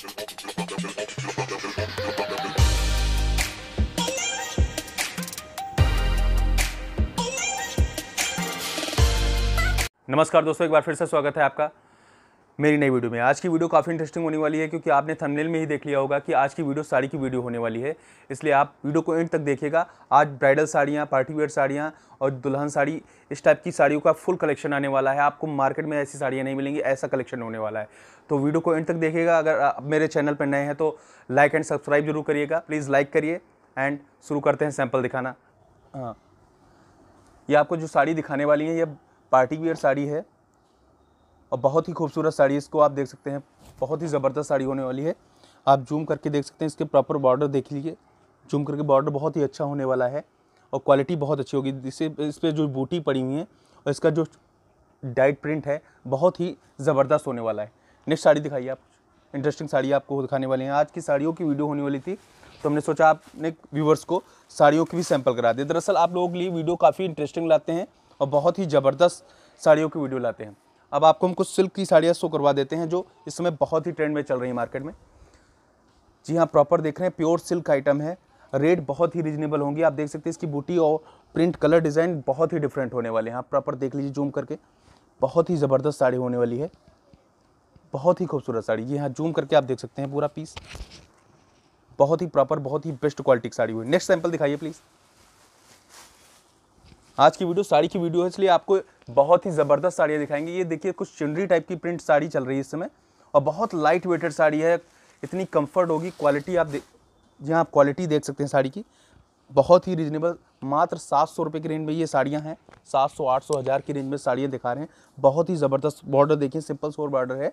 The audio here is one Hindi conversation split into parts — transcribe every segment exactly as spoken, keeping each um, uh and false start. नमस्कार दोस्तों, एक बार फिर से स्वागत है आपका मेरी नई वीडियो में। आज की वीडियो काफ़ी इंटरेस्टिंग होने वाली है, क्योंकि आपने थंबनेल में ही देख लिया होगा कि आज की वीडियो साड़ी की वीडियो होने वाली है, इसलिए आप वीडियो को एंड तक देखिएगा। आज ब्राइडल साड़ियाँ, पार्टी वेयर साड़ियाँ और दुल्हन साड़ी, इस टाइप की साड़ियों का फुल कलेक्शन आने वाला है। आपको मार्केट में ऐसी साड़ियाँ नहीं मिलेंगी, ऐसा कलेक्शन होने वाला है, तो वीडियो को एंड तक देखिएगा। अगर आप मेरे चैनल पर नए हैं तो लाइक एंड सब्सक्राइब जरूर करिएगा, प्लीज़ लाइक करिए। एंड शुरू करते हैं सैम्पल दिखाना। हाँ, ये आपको जो साड़ी दिखाने वाली है ये पार्टी वेयर साड़ी है और बहुत ही खूबसूरत साड़ी, इसको आप देख सकते हैं। बहुत ही ज़बरदस्त साड़ी होने वाली है, आप जूम करके देख सकते हैं। इसके प्रॉपर बॉर्डर देख लीजिए, जूम करके बॉर्डर बहुत ही अच्छा होने वाला है और क्वालिटी बहुत अच्छी होगी। इससे इस पर जो बूटी पड़ी हुई है और इसका जो डाइट प्रिंट है बहुत ही ज़बरदस्त होने वाला है। नेक्स्ट साड़ी दिखाइए आप, इंटरेस्टिंग साड़ी आपको दिखाने वाली हैं। आज की साड़ियों की वीडियो होने वाली थी तो हमने सोचा आपने व्यूवर्स को साड़ियों की भी सैंपल करा दें। दरअसल आप लोगों के लिए वीडियो काफ़ी इंटरेस्टिंग लाते हैं और बहुत ही ज़बरदस्त साड़ियों की वीडियो लाते हैं। अब आपको हम कुछ सिल्क की साड़ियाँ शो करवा देते हैं जो इस समय बहुत ही ट्रेंड में चल रही है मार्केट में। जी हाँ, प्रॉपर देख रहे हैं, प्योर सिल्क आइटम है, रेट बहुत ही रीजनेबल होंगी। आप देख सकते हैं इसकी बूटी और प्रिंट, कलर, डिज़ाइन बहुत ही डिफरेंट होने वाले हैं। आप प्रॉपर देख लीजिए जूम करके, बहुत ही ज़बरदस्त साड़ी होने वाली है, बहुत ही खूबसूरत साड़ी। जी हाँ, जूम करके आप देख सकते हैं पूरा पीस, बहुत ही प्रॉपर, बहुत ही बेस्ट क्वालिटी की साड़ी हुई। नेक्स्ट सैंपल दिखाइए प्लीज़। आज की वीडियो साड़ी की वीडियो है, इसलिए आपको बहुत ही ज़बरदस्त साड़ियाँ दिखाएंगे। ये देखिए, कुछ चुनरी टाइप की प्रिंट साड़ी चल रही है इस समय और बहुत लाइट वेटेड साड़ी है, इतनी कंफर्ट होगी। क्वालिटी आप देख, जहाँ आप क्वालिटी देख सकते हैं साड़ी की, बहुत ही रीजनेबल, मात्र सात सौ रुपये की रेंज में ये साड़ियाँ हैं। सात सौ आठ सौ हज़ार की रेंज में साड़ियाँ दिखा रहे हैं। बहुत ही ज़बरदस्त बॉर्डर देखिए, सिंपल सोर बॉर्डर है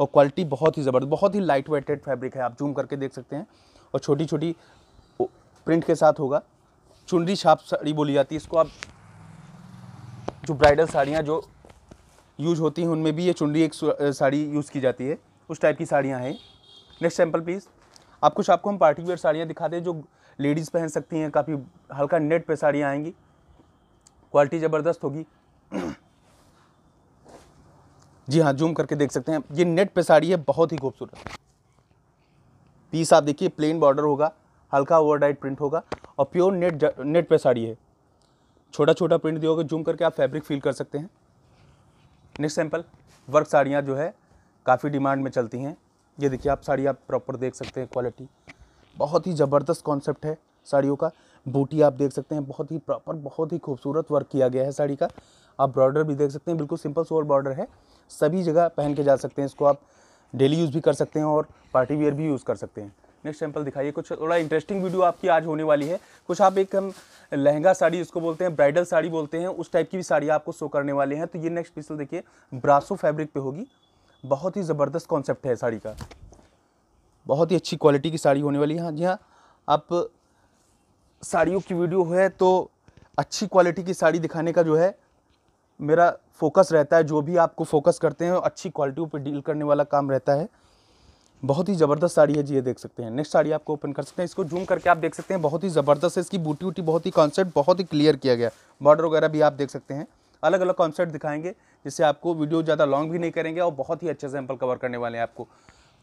और क्वालिटी बहुत ही ज़बरदस्त, बहुत ही लाइट वेटेड फैब्रिक है, आप जूम करके देख सकते हैं। और छोटी छोटी प्रिंट के साथ होगा, चुनरी छाप साड़ी बोली जाती है इसको। आप जो ब्राइडल साड़ियाँ जो यूज होती हैं उनमें भी ये चुनरी एक साड़ी यूज़ की जाती है, उस टाइप की साड़ियाँ हैं। Next sample please. आप कुछ आपको हम पार्टी वेयर साड़ियाँ दिखाते हैं जो लेडीज़ पहन सकती हैं, काफ़ी हल्का नेट पे साड़ियाँ आएंगी, क्वालिटी ज़बरदस्त होगी। जी हाँ, जूम करके देख सकते हैं, ये नेट पे साड़ी है, बहुत ही खूबसूरत पीस। आप देखिए, प्लेन बॉर्डर होगा, हल्का ओवरडाइट प्रिंट होगा और प्योर नेट नेट पे साड़ी है। छोटा छोटा प्रिंट दिया होगा, जूम करके आप फैब्रिक फील कर सकते हैं। नेक्स्ट सैंपल, वर्क साड़ियाँ जो है काफ़ी डिमांड में चलती हैं। ये देखिए आप साड़ी, आप प्रॉपर देख सकते हैं, क्वालिटी बहुत ही ज़बरदस्त कॉन्सेप्ट है साड़ियों का। बूटी आप देख सकते हैं, बहुत ही प्रॉपर, बहुत ही खूबसूरत वर्क किया गया है साड़ी का। आप बॉर्डर भी देख सकते हैं, बिल्कुल सिंपल सोवर बॉर्डर है, सभी जगह पहन के जा सकते हैं इसको। आप डेली यूज़ भी कर सकते हैं और पार्टी वेयर भी यूज़ कर सकते हैं। नेक्स्ट सैंपल दिखाइए। कुछ थोड़ा इंटरेस्टिंग वीडियो आपकी आज होने वाली है। कुछ आप एक हम लहंगा साड़ी इसको बोलते हैं, ब्राइडल साड़ी बोलते हैं, उस टाइप की भी साड़ियाँ आपको शो करने वाले हैं। तो ये नेक्स्ट पीसल देखिए, ब्रासो फैब्रिक पे होगी, बहुत ही ज़बरदस्त कॉन्सेप्ट है साड़ी का, बहुत ही अच्छी क्वालिटी की साड़ी होने वाली है। हाँ जी हाँ, आप साड़ियों की वीडियो है तो अच्छी क्वालिटी की साड़ी दिखाने का जो है मेरा फोकस रहता है। जो भी आपको फोकस करते हैं अच्छी क्वालिटी पर डील करने वाला काम रहता है। बहुत ही ज़बरदस्त साड़ी है जी, ये देख सकते हैं। नेक्स्ट साड़ी आपको ओपन कर सकते हैं, इसको जूम करके आप देख सकते हैं, बहुत ही ज़बरदस्त है। इसकी बूटी वूटी बहुत ही कॉन्सेप्ट बहुत ही क्लियर किया गया, बॉर्डर वगैरह भी आप देख सकते हैं। अलग अलग कॉन्सेप्ट दिखाएंगे जिससे आपको वीडियो ज़्यादा लॉन्ग भी नहीं करेंगे और बहुत ही अच्छे सैंपल कवर करने वाले हैं आपको।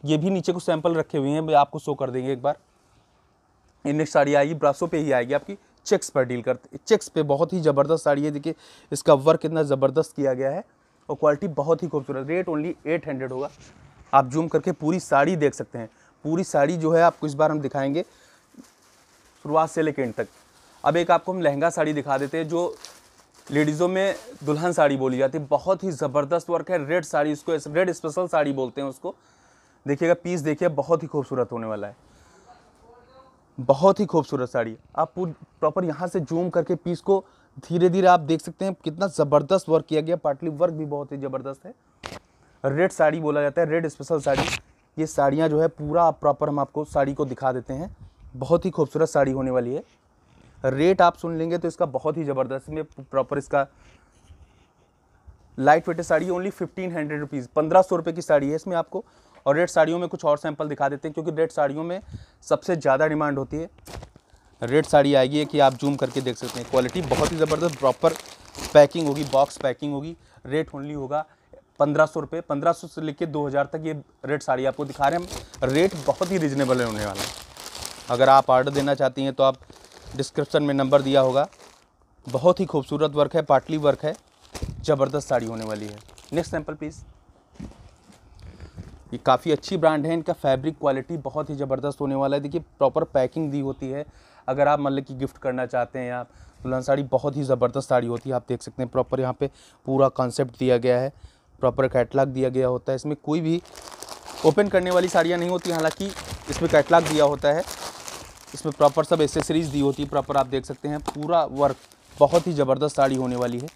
ये भी नीचे कुछ सैंपल रखे हुए हैं, आपको शो कर देंगे एक बार। ये नेक्स्ट साड़ी आएगी, ब्रासो पे ही आएगी, आपकी चेक्स पर डील करते, चेक्स पे बहुत ही ज़बरदस्त साड़ी है। देखिए इसका वर्क कितना ज़बरदस्त किया गया है और क्वालिटी बहुत ही खूबसूरत। रेट ओनली एट हंड्रेड होगा। आप जूम करके पूरी साड़ी देख सकते हैं, पूरी साड़ी जो है आपको इस बार हम दिखाएंगे शुरुआत से लेकर एंड तक। अब एक आपको हम लहंगा साड़ी दिखा देते हैं जो लेडीज़ों में दुल्हन साड़ी बोली जाती है, बहुत ही ज़बरदस्त वर्क है। रेड साड़ी, इसको रेड स्पेशल साड़ी बोलते हैं उसको। देखिएगा पीस, देखिए बहुत ही खूबसूरत होने वाला है, बहुत ही खूबसूरत साड़ी। आप प्रॉपर यहाँ से जूम करके पीस को धीरे धीरे आप देख सकते हैं, कितना ज़बरदस्त वर्क किया गया। पाटली वर्क भी बहुत ही ज़बरदस्त है, रेड साड़ी बोला जाता है, रेड स्पेशल साड़ी। ये साड़ियाँ जो है पूरा प्रॉपर हम आपको साड़ी को दिखा देते हैं, बहुत ही खूबसूरत साड़ी होने वाली है। रेट आप सुन लेंगे तो इसका बहुत ही ज़बरदस्त में प्रॉपर, इसका light weight sari only fifteen hundred rupees, पंद्रह सौ रुपये की साड़ी है इसमें आपको। और रेड साड़ियों में कुछ और सैंपल दिखा देते हैं, क्योंकि रेड साड़ियों में सबसे ज़्यादा डिमांड होती है। रेड साड़ी आएगी कि आप जूम करके देख सकते हैं, क्वालिटी बहुत ही ज़बरदस्त, प्रॉपर पैकिंग होगी, बॉक्स पैकिंग होगी। रेट ओनली होगा पंद्रह सौ रुपये, पंद्रह सौ से लेकर दो हज़ार तक ये रेट साड़ी आपको दिखा रहे हैं हम। रेट बहुत ही रिजनेबल होने वाला है। अगर आप ऑर्डर देना चाहती हैं तो आप डिस्क्रिप्शन में नंबर दिया होगा। बहुत ही खूबसूरत वर्क है, पाटली वर्क है, ज़बरदस्त साड़ी होने वाली है। नेक्स्ट सैम्पल पीस, ये काफ़ी अच्छी ब्रांड है, इनका फैब्रिक क्वालिटी बहुत ही ज़बरदस्त होने वाला है। देखिए प्रॉपर पैकिंग दी होती है। अगर आप मतलब कि गिफ्ट करना चाहते हैं आप, दुल्हन साड़ी बहुत ही ज़बरदस्त साड़ी होती है। आप देख सकते हैं प्रॉपर यहाँ पे पूरा कॉन्सेप्ट दिया गया है, प्रॉपर कैटलॉग दिया गया होता है। इसमें कोई भी ओपन करने वाली साड़ियाँ नहीं होती, हालाँकि इसमें कैटलॉग दिया होता है। इसमें प्रॉपर सब एसेसरीज दी होती है, प्रॉपर आप देख सकते हैं पूरा वर्क। बहुत ही ज़बरदस्त साड़ी होने वाली है,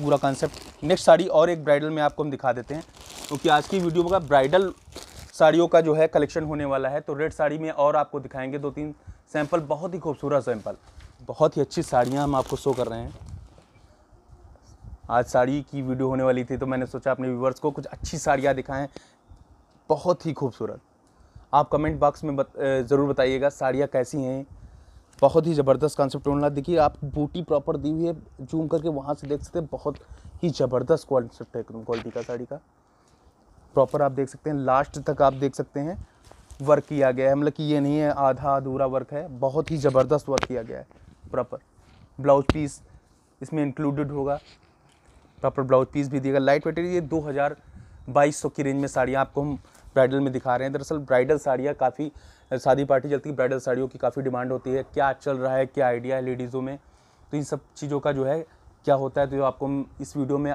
पूरा कॉन्सेप्ट। नेक्स्ट साड़ी और एक ब्राइडल में आपको हम दिखा देते हैं, क्योंकि आज की वीडियो का ब्राइडल साड़ियों का जो है कलेक्शन होने वाला है। तो रेड साड़ी में और आपको दिखाएंगे दो तीन सैंपल, बहुत ही खूबसूरत सैंपल, बहुत ही अच्छी साड़ियाँ हम आपको शो कर रहे हैं। आज साड़ी की वीडियो होने वाली थी तो मैंने सोचा अपने व्यूवर्स को कुछ अच्छी साड़ियाँ दिखाएँ, बहुत ही खूबसूरत। आप कमेंट बॉक्स में बत, ज़रूर बताइएगा साड़ियाँ कैसी हैं। बहुत ही ज़बरदस्त कॉन्सेप्ट होने वाला। देखिए आप बूटी प्रॉपर दी हुई है, जूम करके वहाँ से देख सकते हैं। बहुत ही ज़बरदस्त कॉन्सेप्ट है क्वालिटी का साड़ी का। प्रॉपर आप देख सकते हैं, लास्ट तक आप देख सकते हैं वर्क किया गया है, मतलब कि ये नहीं है आधा अधूरा वर्क है, बहुत ही ज़बरदस्त वर्क किया गया है। प्रॉपर ब्लाउज पीस इसमें इंक्लूडेड होगा, प्रॉपर ब्लाउज पीस भी दिएगा। लाइट वेट ये दो हज़ार बाईस सौ की रेंज में साड़ियाँ आपको हम ब्राइडल में दिखा रहे हैं। दरअसल ब्राइडल साड़ियाँ काफ़ी, शादी पार्टी चलती है, ब्राइडल साड़ियों की काफ़ी डिमांड होती है। क्या चल रहा है, क्या आइडिया है लेडीज़ों में, तो इन सब चीज़ों का जो है क्या होता है, तो जो आपको हम इस वीडियो में,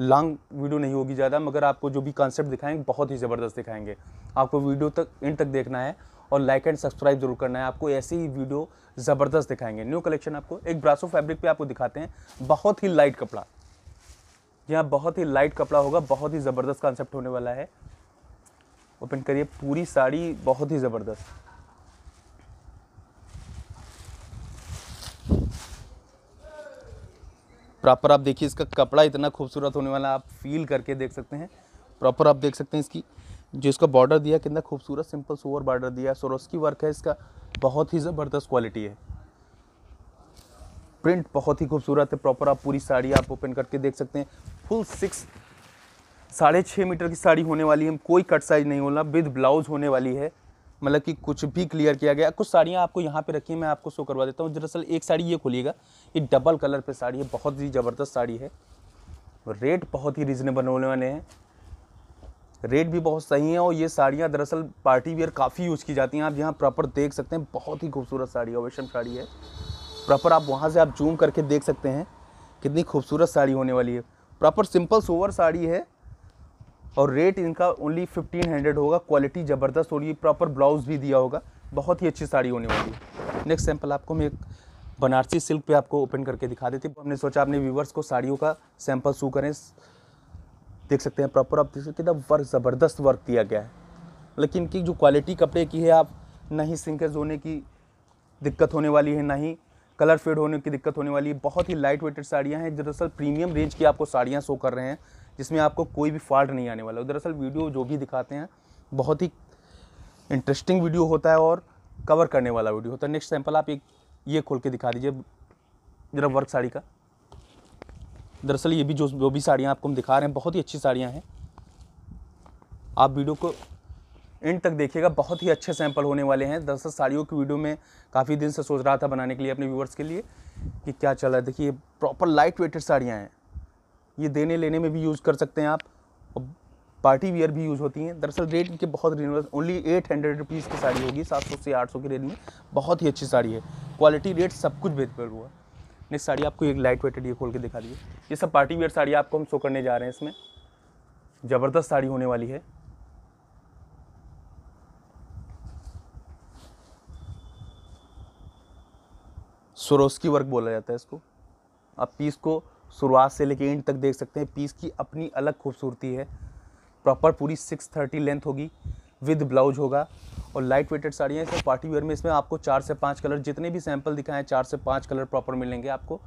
लॉन्ग वीडियो नहीं होगी ज़्यादा, मगर आपको जो भी कॉन्सेप्ट दिखाएंगे बहुत ही ज़बरदस्त दिखाएंगे। आपको वीडियो तक एंड तक देखना है और लाइक एंड सब्सक्राइब जरूर करना है। आपको ऐसी ही वीडियो ज़बरदस्त दिखाएंगे। न्यू कलेक्शन आपको एक ब्रासो फैब्रिक पर आपको दिखाते हैं। बहुत ही लाइट कपड़ा, यहाँ बहुत ही लाइट कपड़ा होगा, बहुत ही ज़बरदस्त कॉन्सेप्ट होने वाला है। ओपन करिए पूरी साड़ी, बहुत ही ज़बरदस्त। प्रॉपर आप देखिए इसका कपड़ा इतना खूबसूरत होने वाला, आप फील करके देख सकते हैं। प्रॉपर आप देख सकते हैं इसकी जो इसका बॉर्डर दिया कितना खूबसूरत सिंपल सोवर बॉर्डर दिया है, सोरोस्की वर्क है इसका, बहुत ही ज़बरदस्त क्वालिटी है। प्रिंट बहुत ही खूबसूरत है। प्रॉपर आप पूरी साड़ी आप ओपन करके देख सकते हैं। फुल सिक्स साढ़े छः मीटर की साड़ी होने वाली है, कोई कट साइज नहीं होना, विद ब्लाउज होने वाली है, मतलब कि कुछ भी क्लियर किया गया। कुछ साड़ियाँ आपको यहाँ पे रखी हैं, मैं आपको शो करवा देता हूँ। दरअसल एक साड़ी ये खोलिएगा, ये डबल कलर पे साड़ी है, बहुत ही ज़बरदस्त साड़ी है। रेट बहुत ही रिजनेबल होने वाले हैं, रेट भी बहुत सही है। और ये साड़ियाँ दरअसल पार्टी वेयर काफ़ी यूज़ की जाती हैं। आप यहाँ प्रॉपर देख सकते हैं, बहुत ही खूबसूरत साड़ी है, रेशम साड़ी है। प्रॉपर आप वहाँ से आप जूम करके देख सकते हैं कितनी खूबसूरत साड़ी होने वाली है। प्रॉपर सिंपल सोवर साड़ी है और रेट इनका ओनली फिफ्टीन हंड्रेड होगा। क्वालिटी ज़बरदस्त हो रही है, प्रॉपर ब्लाउज भी दिया होगा, बहुत ही अच्छी साड़ी होने वाली है। नेक्स्ट सैंपल आपको मैं एक बनारसी सिल्क पे आपको ओपन करके दिखा देती हूँ। हमने सोचा अपने व्यूवर्स को साड़ियों का सैंपल शो करें। देख सकते हैं प्रॉपर आप देख सकते हैं वर्क, ज़बरदस्त वर्क दिया गया है, लेकिन इनकी जो क्वालिटी कपड़े की है, आप ना ही सिंकेज होने की दिक्कत होने वाली है, ना ही कलर फेड होने की दिक्कत होने वाली है। बहुत ही लाइट वेटेड साड़ियाँ हैं। दरअसल प्रीमियम रेंज की आपको साड़ियाँ शो कर रहे हैं, जिसमें आपको कोई भी फॉल्ट नहीं आने वाला। दरअसल वीडियो जो भी दिखाते हैं बहुत ही इंटरेस्टिंग वीडियो होता है और कवर करने वाला वीडियो होता है। नेक्स्ट सैंपल आप एक ये खोल के दिखा दीजिए जरा, वर्क साड़ी का। दरअसल ये भी जो जो भी साड़ियाँ आपको हम दिखा रहे हैं बहुत ही अच्छी साड़ियाँ हैं। आप वीडियो को एंड तक देखिएगा, बहुत ही अच्छे सैंपल होने वाले हैं। दरअसल साड़ियों की वीडियो में काफ़ी दिन से सोच रहा था बनाने के लिए अपने व्यूवर्स के लिए कि क्या चल रहा है। देखिए प्रॉपर लाइट वेटेड साड़ियाँ हैं, ये देने लेने में भी यूज़ कर सकते हैं आप, और पार्टी वियर भी यूज़ होती हैं। दरअसल रेट इनके बहुत reasonable, only eight hundred rupees की साड़ी होगी, सात सौ से आठ सौ की रेंज में। बहुत ही अच्छी साड़ी है, क्वालिटी रेट सब कुछ बेहतर हुआ। नेक्स्ट साड़ी आपको एक लाइट वेटेड ये खोल के दिखा दीजिए। ये सब पार्टी वियर साड़ी आपको हम शो करने जा रहे हैं। इसमें ज़बरदस्त साड़ी होने वाली है। सोरोस्की वर्क बोला जाता है इसको। आप पीस को शुरुआत से लेकर एंड तक देख सकते हैं। पीस की अपनी अलग खूबसूरती है। प्रॉपर पूरी सिक्स थर्टी लेंथ होगी, विद ब्लाउज होगा और लाइट वेटेड साड़ियाँ हैं। इसमें पार्टी वेयर में इसमें आपको चार से पाँच कलर, जितने भी सैंपल दिखाए हैं चार से पाँच कलर प्रॉपर मिलेंगे आपको।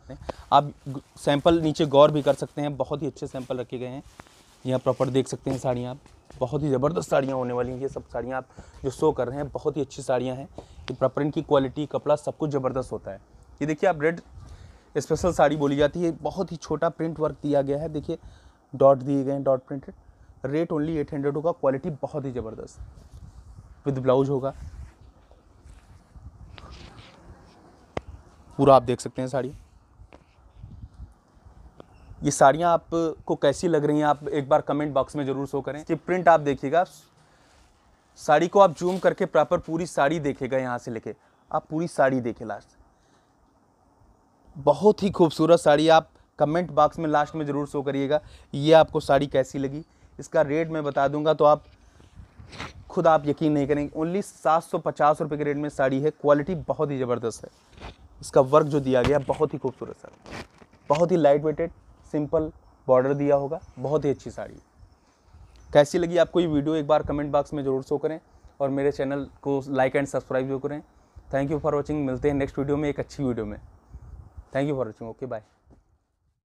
आप सैंपल नीचे गौर भी कर सकते हैं, बहुत ही अच्छे सैंपल रखे गए हैं। यहाँ प्रॉपर देख सकते हैं साड़ियाँ आप, बहुत ही ज़बरदस्त साड़ियाँ होने वाली हैं। ये सब साड़ियाँ आप जो शो कर रहे हैं बहुत ही अच्छी साड़ियाँ हैं। ये प्रॉपर इनकी क्वालिटी, कपड़ा सब कुछ ज़बरदस्त होता है। ये देखिए आप, रेड स्पेशल साड़ी बोली जाती है। बहुत ही छोटा प्रिंट वर्क दिया गया है। देखिए डॉट दिए गए हैं, dot printed, rate only eight hundred होगा, क्वालिटी बहुत ही ज़बरदस्त, विद ब्लाउज होगा पूरा, आप देख सकते हैं साड़ी। ये साड़ियाँ आपको कैसी लग रही हैं आप एक बार कमेंट बॉक्स में ज़रूर शो करें। ये प्रिंट आप देखिएगा, साड़ी को आप जूम करके प्रॉपर पूरी साड़ी देखिएगा, यहाँ से लेके आप पूरी साड़ी देखें लास्ट, बहुत ही खूबसूरत साड़ी। आप कमेंट बॉक्स में लास्ट में ज़रूर शो करिएगा ये आपको साड़ी कैसी लगी। इसका रेट मैं बता दूंगा तो आप खुद आप यकीन नहीं करेंगे, ओनली सात सौ पचास रुपये के रेट में साड़ी है, क्वालिटी बहुत ही ज़बरदस्त है, इसका वर्क जो दिया गया बहुत ही खूबसूरत साड़ी, बहुत ही लाइट वेटेड, सिंपल बॉर्डर दिया होगा, बहुत ही अच्छी साड़ी। कैसी लगी आपको ये वीडियो एक बार कमेंट बॉक्स में ज़रूर शो करें और मेरे चैनल को लाइक एंड सब्सक्राइब जरूर करें। थैंक यू फॉर वॉचिंग, मिलते हैं नेक्स्ट वीडियो में एक अच्छी वीडियो में। Thank you for watching, okay bye.